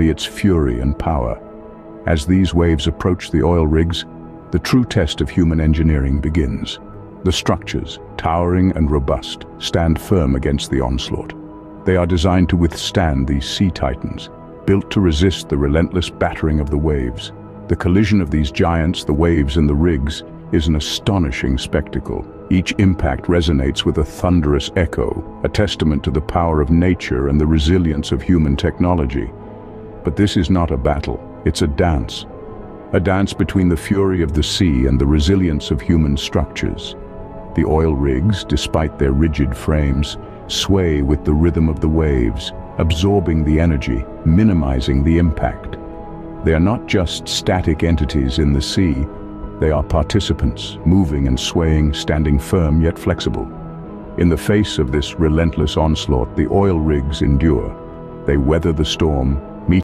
study its fury and power. As these waves approach the oil rigs, the true test of human engineering begins. The structures, towering and robust, stand firm against the onslaught. They are designed to withstand these sea titans, built to resist the relentless battering of the waves. The collision of these giants, the waves and the rigs, is an astonishing spectacle. Each impact resonates with a thunderous echo, a testament to the power of nature and the resilience of human technology. But this is not a battle, it's a dance between the fury of the sea and the resilience of human structures. The oil rigs, despite their rigid frames, sway with the rhythm of the waves, absorbing the energy, minimizing the impact. They are not just static entities in the sea. They are participants, moving and swaying, standing firm yet flexible. In the face of this relentless onslaught, the oil rigs endure. They weather the storm,